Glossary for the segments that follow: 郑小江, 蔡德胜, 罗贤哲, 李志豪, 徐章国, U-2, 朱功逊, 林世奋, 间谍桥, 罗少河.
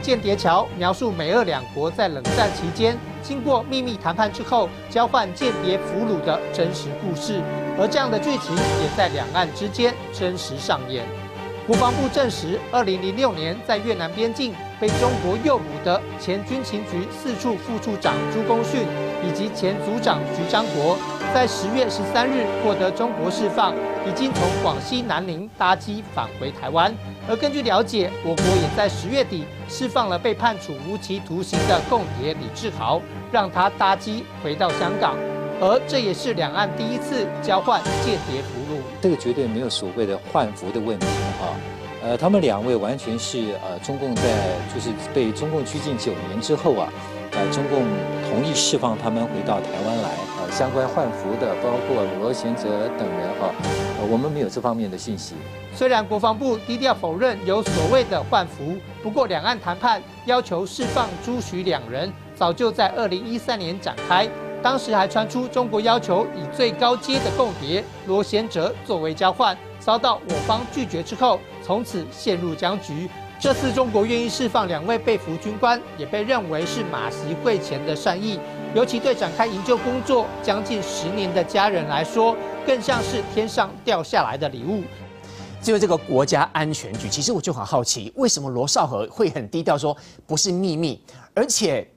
间谍桥》描述美俄两国在冷战期间经过秘密谈判之后交换间谍俘虏的真实故事，而这样的剧情也在两岸之间真实上演。国防部证实，2006年在越南边境被中国诱捕的前军情局4处副处长朱功逊以及前组长徐章国，在10月13日获得中国释放，已经从广西南宁搭机返回台湾。而根据了解，我国也在10月底释放了被判处无期徒刑的共谍李志豪，让他搭机回到香港。而这也是两岸第一次交换间谍俘虏。这个绝对没有所谓的换俘的问题啊。他们两位完全是中共在就是被中共拘禁9年之后啊。中共同意释放他们回到台湾来，相关换俘的包括鲁罗贤哲等人我们没有这方面的信息。虽然国防部低调否认有所谓的换俘，不过两岸谈判要求释放朱徐两人，早就在2013年展开，当时还传出中国要求以最高阶的共谍罗贤哲作为交换，遭到我方拒绝之后，从此陷入僵局。这次中国愿意释放2位被俘军官，也被认为是马习会前的善意，尤其对展开营救工作将近10年的家人来说，更像是天上掉下来的礼物。至于这个国家安全局，其实我就很好奇，为什么罗少河会很低调说不是秘密，而且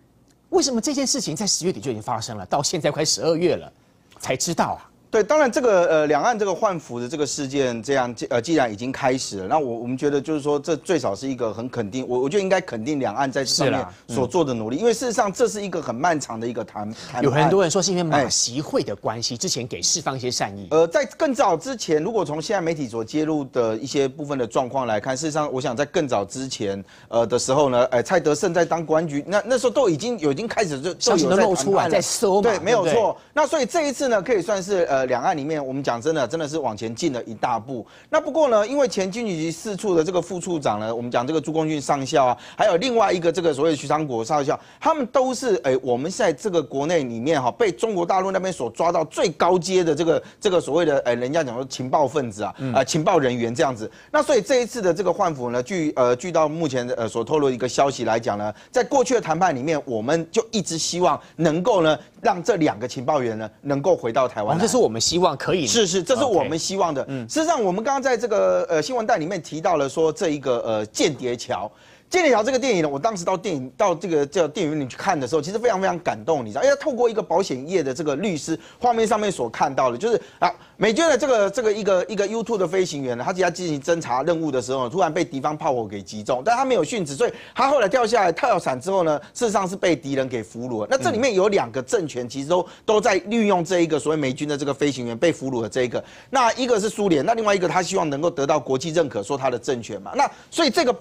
为什么这件事情在10月底就已经发生了，到现在快12月了才知道啊？对，当然这个两岸这个换俘的这个事件，这样既然已经开始了，那我们觉得就是说，这最少是一个很肯定，我就应该肯定两岸在这上面所做的努力，因为事实上这是一个很漫长的一个谈判。有很多人说是因为马习会的关系，之前给释放一些善意。在更早之前，如果从现在媒体所揭露的一些部分的状况来看，事实上我想在更早之前的时候呢，蔡德胜在当公安局那时候都已经开始就有在谈判了，在搜嘛，对，没有错。那所以这一次呢，可以算是两岸里面，我们讲真的是往前进了一大步。那不过呢，因为前军情局4处的这个副处长呢，我们讲这个朱功逊上校啊，还有另外一个这个所谓徐昌国上校，他们都是我们在这个国内里面被中国大陆那边所抓到最高阶的这个所谓的人家讲说情报分子啊，情报人员这样子。那所以这一次的这个换俘呢，据到目前所透露一个消息来讲呢，在过去的谈判里面，我们就一直希望能够呢，让这2个情报员呢能够回到台湾。这是我们希望可以是，这是我们希望的。事实上，我们刚刚在这个新闻带里面提到了说这一个间谍桥。间谍桥这个电影呢，我当时到这个叫电影院去看的时候，其实非常非常感动，你知道，因为透过一个保险业的这个律师画面上面所看到的，就是啊，美军的这个一个 U-2 的飞行员呢，他在进行侦察任务的时候，突然被敌方炮火给击中，但他没有殉职，所以他后来掉下来跳伞之后呢，事实上是被敌人给俘虏了。那这里面有2个政权，其实都在利用这一个所谓美军的这个飞行员被俘虏的这一个，那一个是苏联，那另外一个他希望能够得到国际认可，说他的政权嘛。那所以这个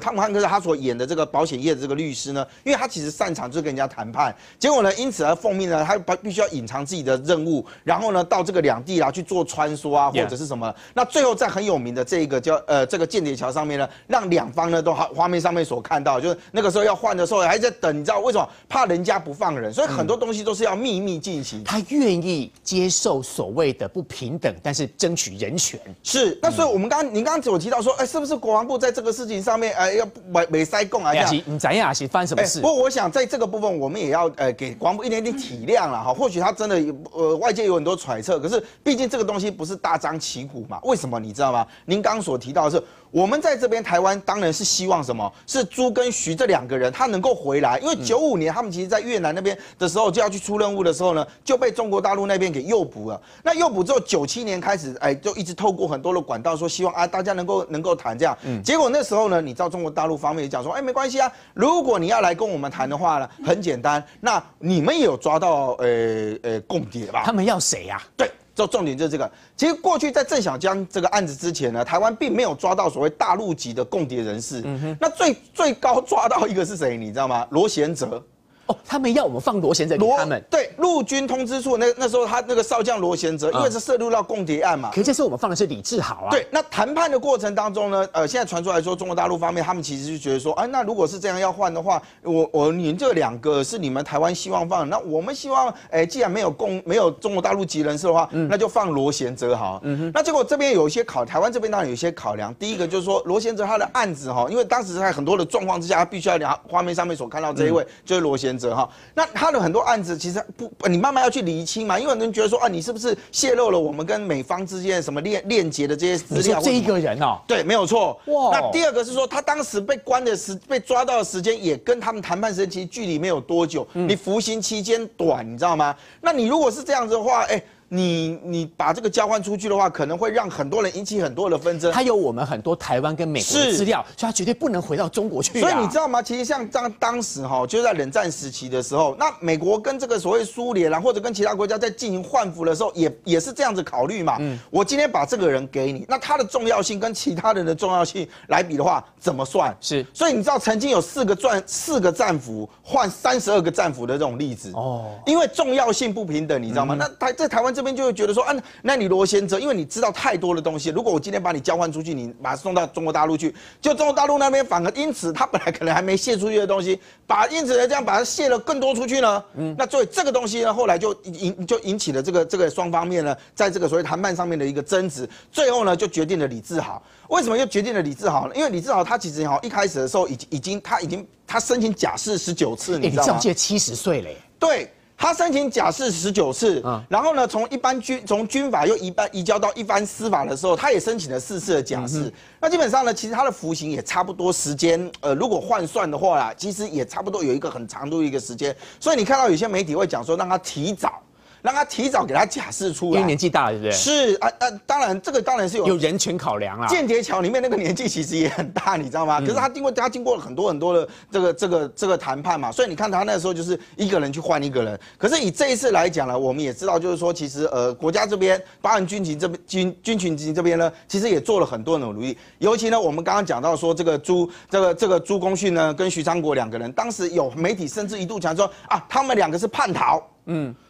汤姆汉克斯他所演的这个保险业的这个律师呢，因为他其实擅长就是跟人家谈判，结果呢，因此而奉命呢，他必须要隐藏自己的任务，然后呢，到这个两地啊去做穿梭啊，或者是什么，那最后在很有名的这个叫这个间谍桥上面呢，让2方呢都画面上面所看到，就是那个时候要换的时候还在等，你知道为什么？怕人家不放人，所以很多东西都是要秘密进行。他愿意接受所谓的不平等，但是争取人权。是，那所以我们您刚刚有提到说，是不是国防部在这个事情上面要没塞供啊，这样你怎样是犯什么事？不过我想在这个部分，我们也要给国防部一点点体谅了哈。或许他真的外界有很多揣测，可是毕竟这个东西不是大张旗鼓嘛。为什么你知道吗？您刚所提到的是，我们在这边台湾当然是希望什么？是朱跟徐这2个人他能够回来，因为95年他们其实在越南那边的时候就要去出任务的时候呢，就被中国大陆那边给诱捕了。那诱捕之后，97年开始就一直透过很多的管道说希望啊大家能够谈这样。结果那时候呢。你到中国大陆方面也讲说，没关系啊，如果你要来跟我们谈的话呢，很简单，那你们也有抓到共谍吧？他们要谁呀？对。这重点就是这个。其实过去在郑小江这个案子之前呢，台湾并没有抓到所谓大陆籍的共谍人士。那最高抓到一个是谁？你知道吗？罗贤哲。哦，他们要我们放罗贤哲给他们。对，陆军通知处那时候他那个少将罗贤哲，因为是涉入到共谍案嘛。可是这次我们放的是李志豪啊。对，那谈判的过程当中呢，现在传出来说中国大陆方面他们其实就觉得说，哎、啊，那如果是这样要换的话，你这两个是你们台湾希望放，那我们希望，哎、既然没有中国大陆籍人士的话，那就放罗贤哲好。那结果这边有一些台湾这边当然有一些考量，第一个就是说罗贤哲他的案子哈，因为当时在很多的状况之下，他必须要聊画面上面所看到这一位就是罗贤哲。 那他的很多案子其实你慢慢要去厘清嘛，因为很多人觉得说啊，你是不是泄露了我们跟美方之间什么链接的这些资料？这一个人哦，对，没有错。哇，那第二个是说他当时被抓到的时间也跟他们谈判时间其实距离没有多久，你服刑期间短，你知道吗？那你如果是这样子的话，哎。 你把这个交换出去的话，可能会让很多人引起很多的纷争。他有我们很多台湾跟美国的资料，所以他绝对不能回到中国去、啊。所以你知道吗？其实像当时哈，就是在冷战时期的时候，那美国跟这个所谓苏联啊，或者跟其他国家在进行换俘的时候，也是这样子考虑嘛。我今天把这个人给你，那他的重要性跟其他人的重要性来比的话，怎么算？是。所以你知道曾经有四个战俘换32个战俘的这种例子哦，因为重要性不平等，你知道吗？那在台湾这。 这边就会觉得说，啊，那你罗贤哲，因为你知道太多的东西。如果我今天把你交换出去，你把它送到中国大陆去，就中国大陆那边反而因此他本来可能还没泄出去的东西，因此它泄了更多出去呢。那所以这个东西呢，后来就引起了这个双方面呢，在这个所谓谈判上面的一个争执，最后呢就决定了李志豪。为什么又决定了李志豪呢？因为李志豪他其实哈一开始的时候他申请假释19次，你知道吗？你这样70岁嘞。对。 他申请假释19次，然后呢，从军法又移交到一般司法的时候，他也申请了4次的假释。那基本上呢，其实他的服刑也差不多时间，如果换算的话啦，其实也差不多有一个很长度的一个时间。所以你看到有些媒体会讲说，让他提早给他假释出来，因为年纪大了，对不对？是啊啊，当然是有人权考量啦。间谍桥里面那个年纪其实也很大，你知道吗？可是他经过了很多的这个谈判嘛，所以你看他那时候就是一个人去换一个人。可是以这一次来讲呢，我们也知道，就是说其实国家这边，包含军情这边呢，其实也做了很多的努力。尤其呢，我们刚刚讲到说这个朱功勋呢跟徐昌国两个人，当时有媒体甚至一度讲说啊，他们两个是叛逃。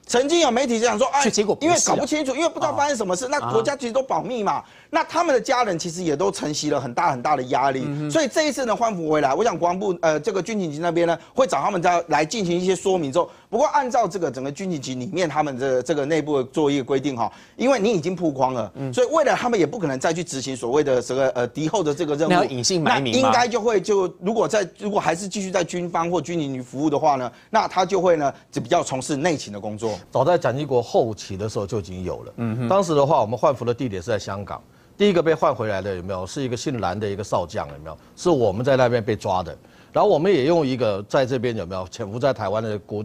曾经有媒体讲说，哎，结果因为搞不清楚，因为不知道发生什么事，那国家其实都保密嘛。那他们的家人其实也都承袭了很大的压力，所以这一次呢，换俘回来，我想国防部这个军情局那边呢，会找他们来进行一些说明之后。 不过，按照这个整个军情局里面他们的这个内部的作业规定哈，因为你已经曝光了，所以未来他们也不可能再去执行所谓的这个敌后的这个任务，隐姓埋名，那应该就会如果还是继续在军方或军情局服务的话呢，那他就会呢就比较从事内勤的工作。早在蒋经国后期的时候就已经有了，当时的话，我们换俘的地点是在香港，第一个被换回来的有没有是一个姓蓝的一个少将有没有？是我们在那边被抓的，然后我们也用一个在这边有没有潜伏在台湾的国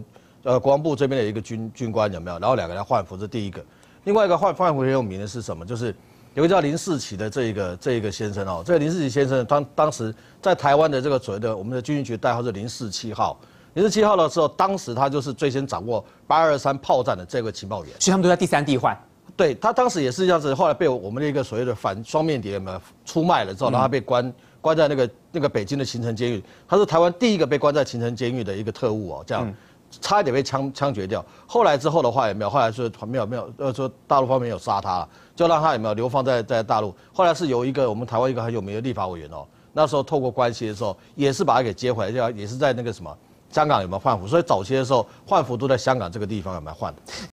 防部这边的一个军官有没有？然后两个人换俘是第一个，另外一个换俘很有名的是什么？就是有个叫林世奇的这一个先生哦，这个林世奇先生当时在台湾的这个所谓的我们的军情局代号是047号。047号的时候，当时他就是最先掌握823炮战的这位情报员，所以他们都在第三地换。对他当时也是这样子，后来被我们的一个所谓的反双面谍有没有出卖了之后，然后他被关在那个北京的秦城监狱，他是台湾第一个被关在秦城监狱的一个特务哦，这样。差一点被枪决掉，后来之后的话也没有，后来是没有，说大陆方面有杀他了，就让他也没有流放在大陆。后来是由一个我们台湾一个很有名的立法委员哦，那时候透过关系的时候，也是把他给接回来，就也是在那个什么香港有没有换俘，所以早期的时候换俘都在香港这个地方有没有换的。